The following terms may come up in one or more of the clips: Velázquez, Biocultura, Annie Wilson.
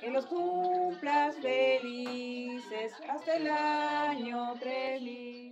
que los cumplas felices hasta el año 3000.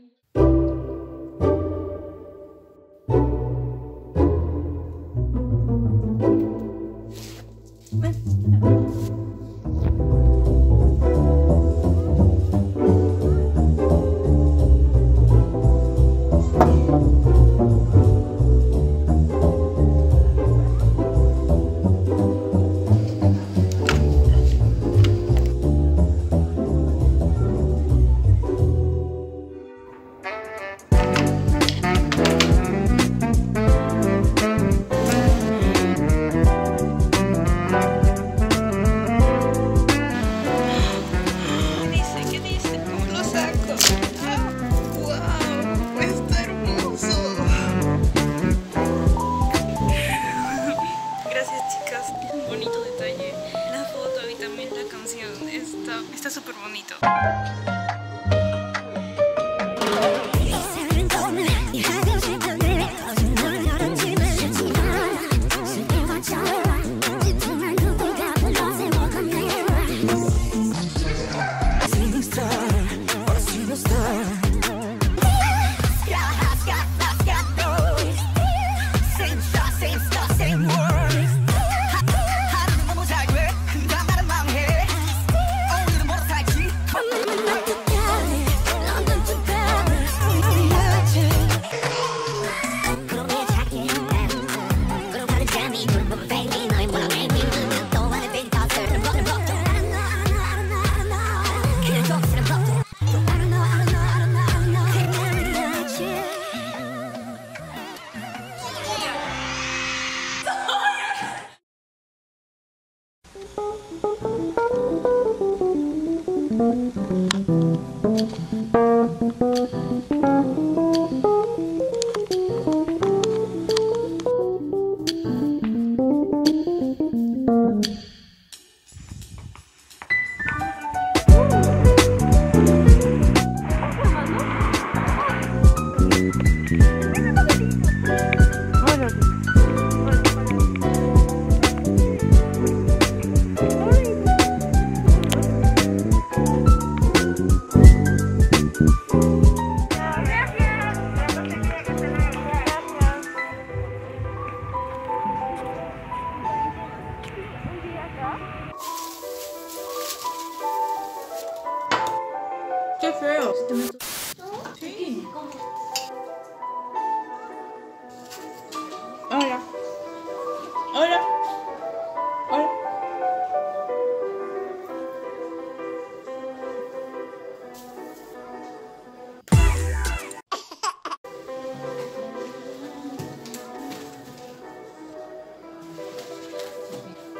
Está súper bonito. ¡Qué feo! Sí. Hola. Hola. Hola.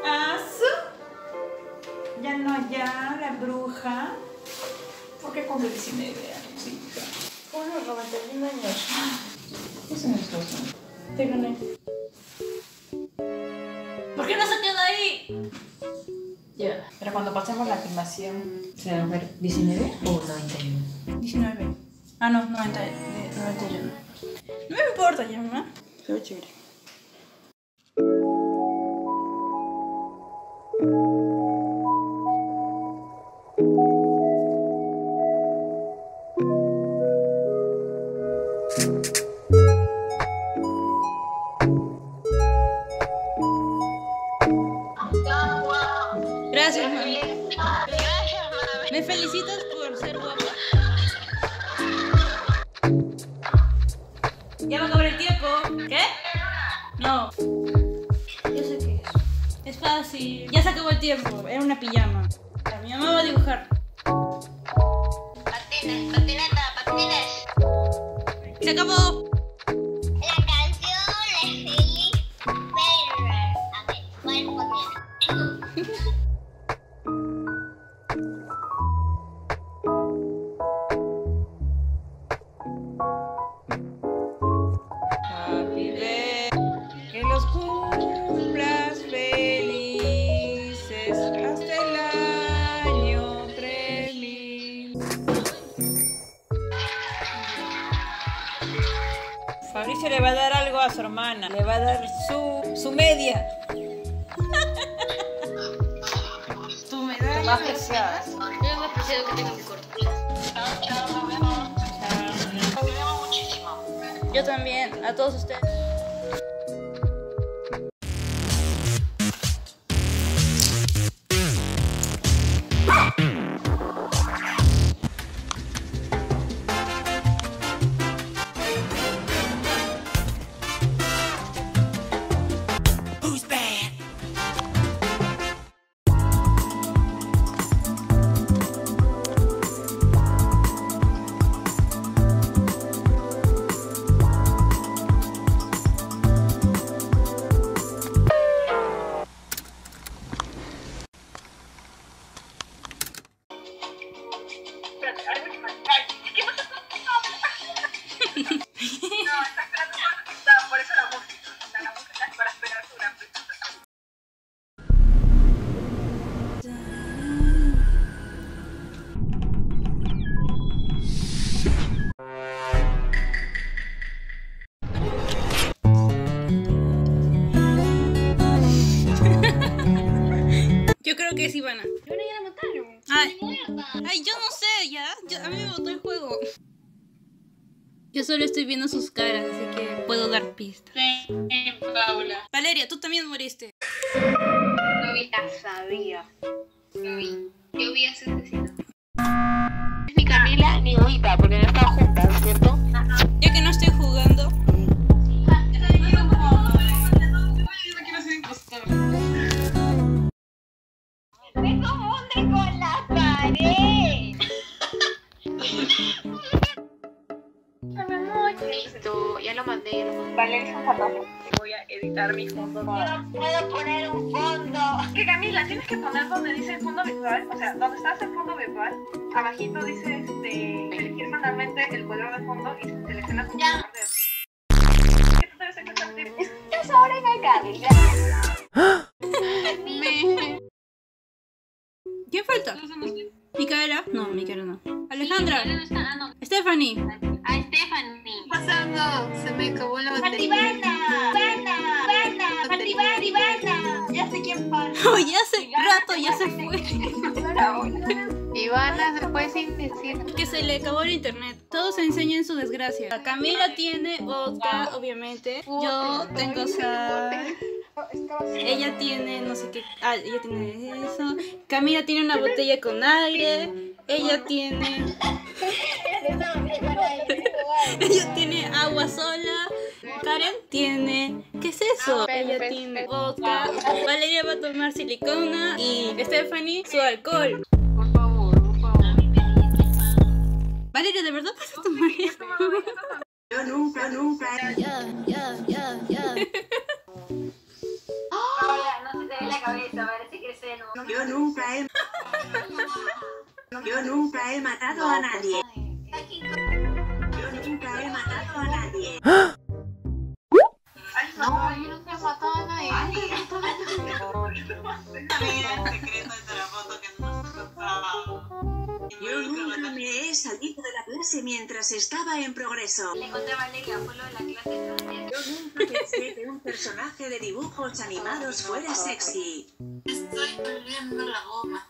¿Asu? Ya no, ya, la bruja. ¿Qué cumple 19 años, hija? ¿Cómo no lo maté? 19 años. Eso no es justo. Te gané. ¿Por qué no se queda ahí? Ya. Pero cuando pasemos la filmación, ¿se va a ver 19 o 91? 19. Ah, no, 91. No me importa, ya, mamá. Se ve chévere. Gracias, mami. Gracias, mami. ¿Me felicitas por ser guapa? Ya va a acabar el tiempo. ¿Qué? No. Yo sé qué es. Es fácil. Ya se acabó el tiempo. Era una pijama. Mi mamá va a dibujar. Patines, patineta, patines. Se acabó. La canción es feliz. A ver, ¿cuál? Fabricio le va a dar algo a su hermana, le va a dar su media. las más preciadas. Yo lo más preciado que tengo en mi corte. Los queremos muchísimo. Yo también, a todos ustedes. Yo creo que es Ivana. Yo ya la mataron. Ay, yo no sé, ya. A mí me botó el juego. Yo solo estoy viendo sus caras, así que puedo dar pistas. Sí, Paula. Valeria, tú también moriste. No vi, la sabía. No vi. Yo vi a su asesino. Ni Camila ni Uita, porque no están juntas, ¿cierto? Ya que no estoy jugando. Listo, ya lo mandé. Valeria, voy a editar mi fondo. Yo no puedo poner un fondo. Que Camila, tienes que poner donde dice el fondo visual. O sea, donde está el fondo visual, abajito dice elegir manualmente el cuadro de fondo y seleccionas un cuadro de fondo. ¿Qué tú debes encontrarte? Estás ahora en el Camila. ¿Quién falta? Micaela, no, Micaela no. Alejandra, Stephanie. A Stephanie. Pasando, se me acabó la batería. Ivana. Ya sé quién falta. Oh, ya hace rato, ya se fue. Ivana se fue sin decir. Que se le acabó el internet. Todos enseñan su desgracia. Camila tiene vodka, obviamente. Yo tengo sal. Ella tiene no sé qué. Ah, ella tiene eso. Camila tiene una botella con aire. Ella tiene. Ella tiene agua sola. Karen tiene. ¿Qué es eso? Ella tiene vodka. Valeria va a tomar silicona. Y Stephanie, su alcohol. Por favor, por favor. Valeria, ¿de verdad vas a tomar esto? Yo nunca. Ya. Cabeza, parece que se no. Yo nunca he matado a nadie. No, yo nunca he matado a nadie. El secreto de la foto que nos contaba. Yo nunca me he salido de la clase mientras estaba en progreso. Le encontré a Valeria, fue lo de la clase. Yo nunca pensé que un personaje de dibujos animados fuera sexy. Estoy perdiendo la goma.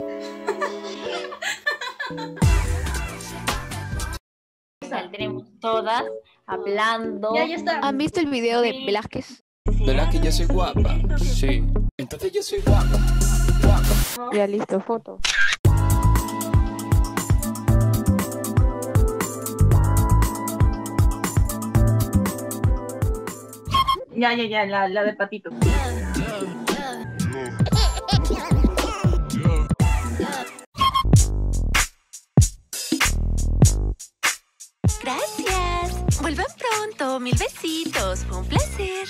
Saldremos todas hablando. Ya está. ¿Han visto el video de Velázquez? Velázquez, yo soy guapa. Sí. Entonces yo soy guapa. Ya listo, foto. Ya, la de patito. Gracias. Vuelvan pronto. 1000 besitos. Fue un placer.